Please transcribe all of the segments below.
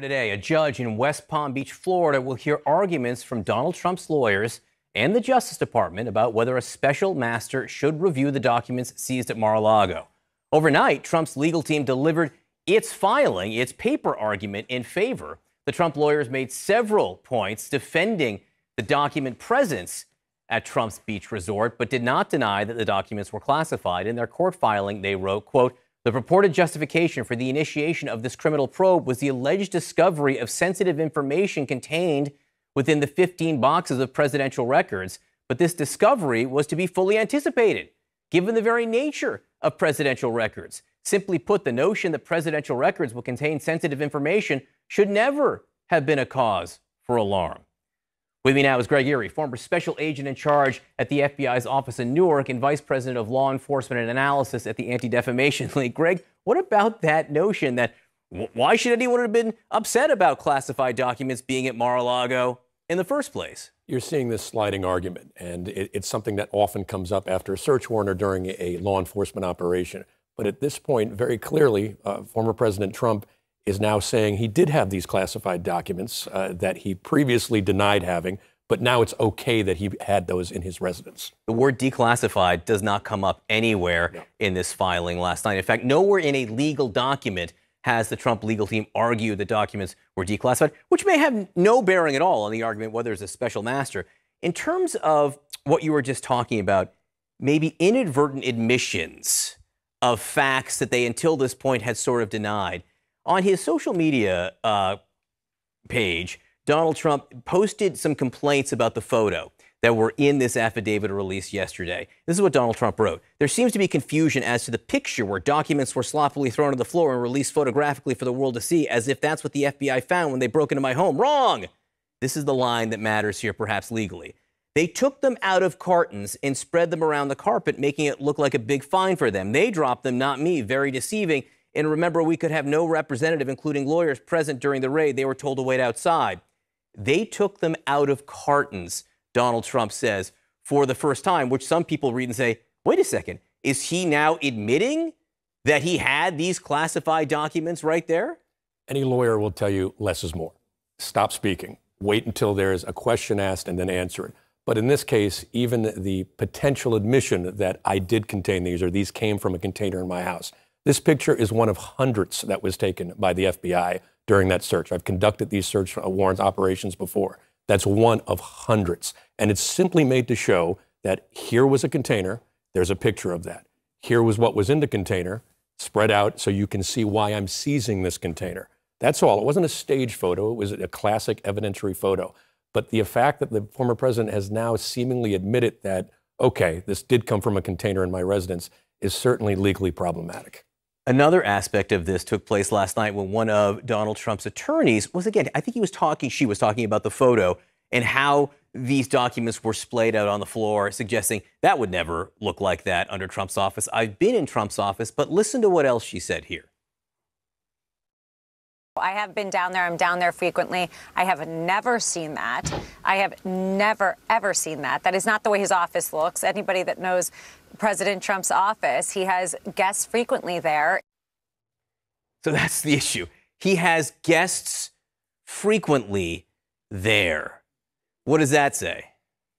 Later today, a judge in West Palm Beach, Florida, will hear arguments from Donald Trump's lawyers and the Justice Department about whether a special master should review the documents seized at Mar-a-Lago. Overnight, Trump's legal team delivered its filing, its paper argument in favor. The Trump lawyers made several points defending the document presence at Trump's beach resort, but did not deny that the documents were classified. In their court filing, they wrote, quote, "The purported justification for the initiation of this criminal probe was the alleged discovery of sensitive information contained within the 15 boxes of presidential records, but this discovery was to be fully anticipated, given the very nature of presidential records. Simply put, the notion that presidential records will contain sensitive information should never have been a cause for alarm." With me now is Greg Erie, former special agent in charge at the FBI's office in Newark and vice president of law enforcement and analysis at the Anti-Defamation League. Greg, what about that notion that why should anyone have been upset about classified documents being at Mar-a-Lago in the first place? You're seeing this sliding argument, and it's something that often comes up after a search warrant or during a law enforcement operation. But at this point, very clearly, former President Trump is now saying he did have these classified documents that he previously denied having, but now it's okay that he had those in his residence. The word declassified does not come up anywhere in this filing last night. In fact, nowhere in a legal document has the Trump legal team argued the documents were declassified, which may have no bearing at all on the argument whether it's a special master. In terms of what you were just talking about, maybe inadvertent admissions of facts that they until this point had sort of denied. On his social media page, Donald Trump posted some complaints about the photo that were in this affidavit released yesterday. This is what Donald Trump wrote. "There seems to be confusion as to the picture where documents were sloppily thrown on the floor and released photographically for the world to see, as if that's what the FBI found when they broke into my home. Wrong! This is the line that matters here, perhaps legally. They took them out of cartons and spread them around the carpet, making it look like a big find for them. They dropped them, not me. Very deceiving. And remember, we could have no representative, including lawyers, present during the raid. They were told to wait outside." They took them out of cartons, Donald Trump says, for the first time, which some people read and say, wait a second, is he now admitting that he had these classified documents right there? Any lawyer will tell you less is more. Stop speaking. Wait until there is a question asked and then answer it. But in this case, even the potential admission that I did contain these or these came from a container in my house. This picture is one of hundreds that was taken by the FBI during that search. I've conducted these search warrant operations before. That's one of hundreds. And it's simply made to show that here was a container, there's a picture of that. Here was what was in the container, spread out so you can see why I'm seizing this container. That's all. It wasn't a staged photo. It was a classic evidentiary photo. But the fact that the former president has now seemingly admitted that, okay, this did come from a container in my residence, is certainly legally problematic. Another aspect of this took place last night when one of Donald Trump's attorneys was, again, I think she was talking about the photo and how these documents were splayed out on the floor, suggesting that would never look like that under Trump's office. I've been in Trump's office, but listen to what else she said here. I have been down there. I'm down there frequently. I have never seen that. I have never, ever seen that. That is not the way his office looks. Anybody that knows President Trump's office, he has guests frequently there. So that's the issue. He has guests frequently there. What does that say?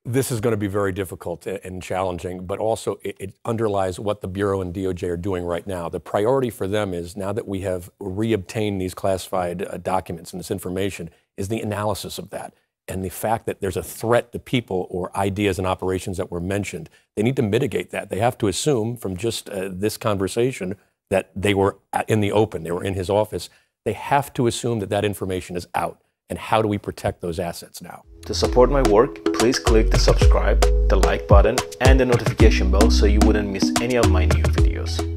This is going to be very difficult and challenging, but also it underlies what the Bureau and DOJ are doing right now. The priority for them is, now that we have reobtained these classified documents and this information, is the analysis of that. And the fact that there's a threat to people or ideas and operations that were mentioned, they need to mitigate that. They have to assume from just this conversation that they were in the open, they were in his office. They have to assume that that information is out. And how do we protect those assets now? To support my work, please click the subscribe, the like button, and the notification bell so you wouldn't miss any of my new videos.